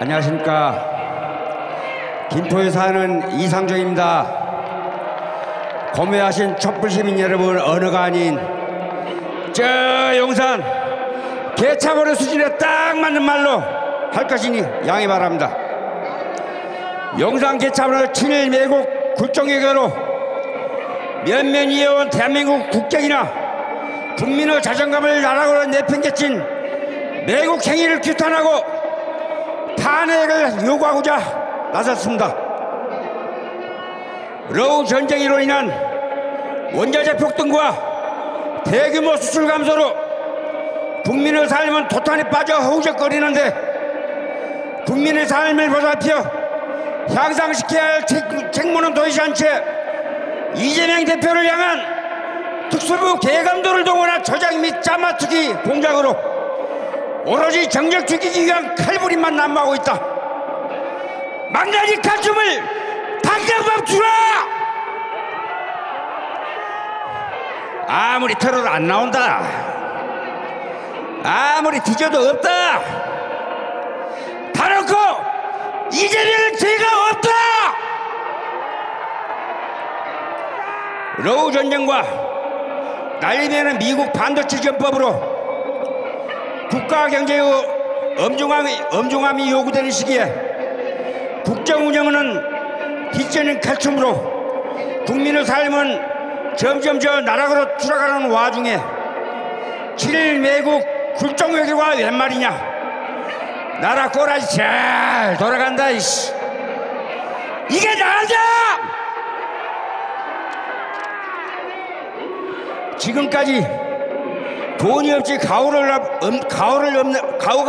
안녕하십니까. 김포에 사는 이상조입니다. 고매하신 촛불시민 여러분, 언어가 아닌 저 용산 개차고의 수준에 딱 맞는 말로 할 것이니 양해 바랍니다. 용산 개차고를 친일 매국 굴종외교로 몇몇 이어온 대한민국 국격이나 국민의 자존감을 나락으로 내팽개친 매국 행위를 규탄하고 탄핵을 요구하고자 나섰습니다. 러우 전쟁으로 인한 원자재 폭등과 대규모 수출 감소로 국민의 삶은 도탄에 빠져 허우적거리는데, 국민의 삶을 보살펴 향상시켜야 할 책무는 도의시한 채 이재명 대표를 향한 특수부 개감도를 동원한 조작 및 짜맞추기 공작으로 오로지 정적 죽이기 위한 칼부림만 난무하고 있다. 망나니 칼춤을 당장 멈추라! 아무리 털어도 안 나온다. 아무리 뒤져도 없다. 다놓고 이재명은 죄가 없다. 러우 전쟁과 난리내는 미국 반도체 전법으로 국가 경제의 엄중함이 요구되는 시기에 국정운영은 빚지는 칼춤으로 국민의 삶은 점점 저 나락으로 추락하는 와중에 친일 매국 굴종외교가 웬 말이냐. 나라 꼬라지 잘 돌아간다 이씨. 이게 나아져. 지금까지 돈이 없지 가오가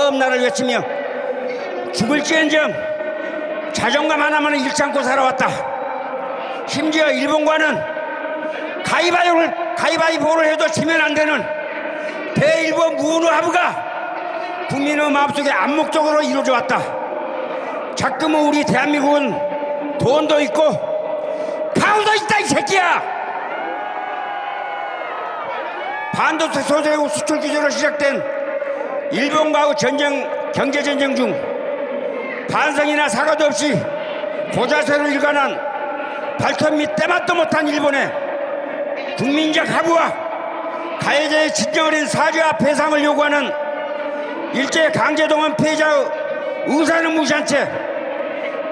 없나를 외치며 죽을지언정 자존감 하나만은 잃지 않고 살아왔다. 심지어 일본과는 가위바위보를 해도 지면 안 되는 대일본 무은의 합의가 국민의 마음속에 암묵적으로 이루어져 왔다. 자꾸만 우리 대한민국은 돈도 있고 가오도 있다 이 새끼야. 반도체 소재국 수출 규제로 시작된 일본과의 경제전쟁 중 반성이나 사과도 없이 고자세로 일관한 발톱 및 때맛도 못한 일본의 국민적 합의와 가해자의 진정어린 사죄와 배상을 요구하는 일제 강제동원 피해자의 의사는 무시한 채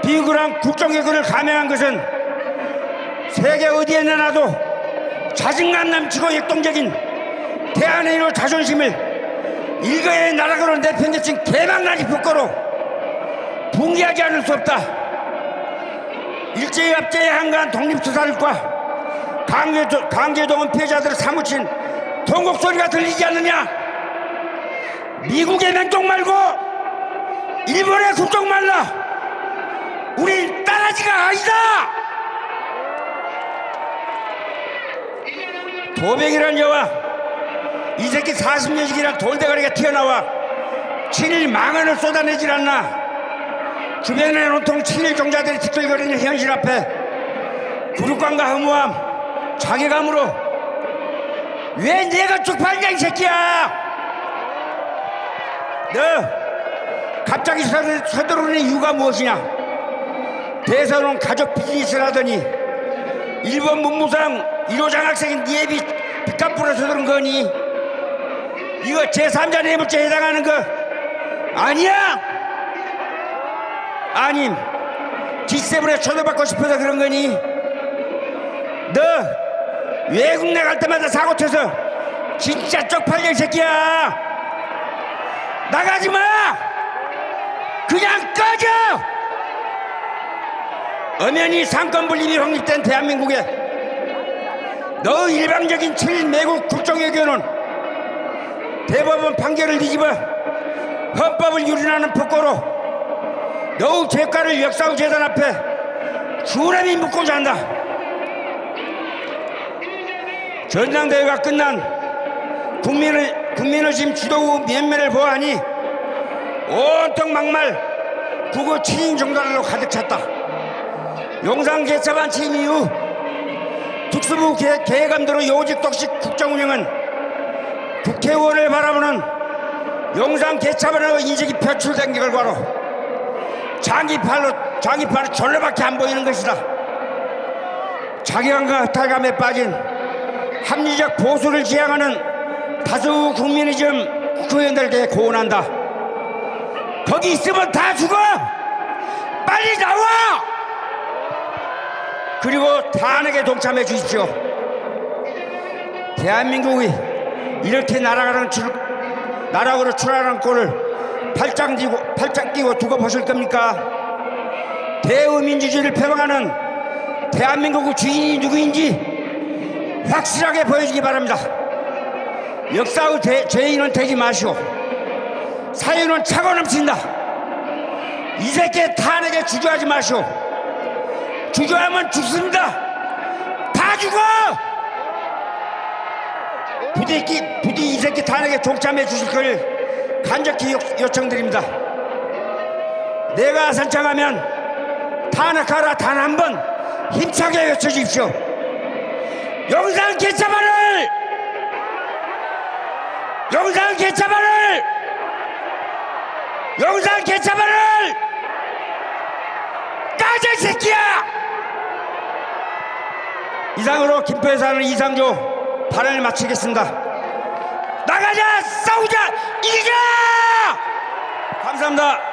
비굴한 국정외교를 감행한 것은 세계 어디에 내놔도 자증감 넘치고 역동적인 대한민국 자존심을 일거의 나락으로 내팽개친 개망나니 폭거로 붕괴하지 않을 수 없다. 일제의 압제에 한가한 독립투사들과 강제동원 피해자들을 사무친 통곡소리가 들리지 않느냐. 미국의 맹종 말고 일본의 국정 말라. 우린 따라지가 아니다. 도백이란 여와 이 새끼 40년씩이나 돌대가리가 튀어나와 친일 망언을 쏟아내질 않나. 주변에 온통 친일 종자들이 뒤틀거리는 현실 앞에 부룩감과 허무함, 자괴감으로 왜 내가 쪽팔리냐 이 새끼야. 너 갑자기 서두르는 이유가 무엇이냐. 대선은 가족 비즈니스를 하더니 일본 문무상 1호장 학생인 니에비 빚갚으러 서두른 거니. 이거 제3자 뇌물죄에 해당하는 거 아니야? 아님 G7에 초대받고 싶어서 그런 거니? 너 외국 나갈 때마다 사고 쳐서 진짜 쪽팔려 이 새끼야. 나가지 마. 그냥 꺼져. 엄연히 상권분립이 확립된 대한민국에 너 일방적인 친매국 국정외교는 대법원 판결을 뒤집어 헌법을 유린하는 폭거로 너우 죄가를 역사의 재단 앞에 주람이 묻고 잔다. 전당대회가 끝난 국민의 지금 주도우 면면을 보아하니 온통 막말 국어 친인 종단으로 가득 찼다. 용산 개차반 취임 이후 특수부 개감도로 요직 독식 국정운영은 국회의원을 바라보는 용산 개차반의 인식이 표출된 결과로 장이팔로 절로밖에 안 보이는 것이다. 자기관과 탈감에 빠진 합리적 보수를 지향하는 다수 국민이즘 국회의원들께 고언한다. 거기 있으면 다 죽어! 빨리 나와! 그리고 탄핵에 동참해 주십시오. 대한민국이 이렇게 나락으로 추락하는 꼴을 팔짱 끼고 두고 보실 겁니까? 대의민주주의를 표방하는 대한민국의 주인이 누구인지 확실하게 보여주기 바랍니다. 역사의 죄인은 되지 마시오. 사유는 차고 넘친다. 이 새끼 탄핵에 주저하지 마시오. 주저하면 죽습니다. 다 죽어! 부디 이 새끼 탄핵에 동참해 주실 것을 간절히 요청드립니다. 내가 선창하면 탄핵하라 단 한 번 힘차게 외쳐주십시오. 용산 개차반을! 용산 개차반을! 용산 개차반을! 까자 이 새끼야! 이상으로 김포에 사는 이상조 발언을 마치겠습니다. 나가자! 싸우자! 이기자! 감사합니다.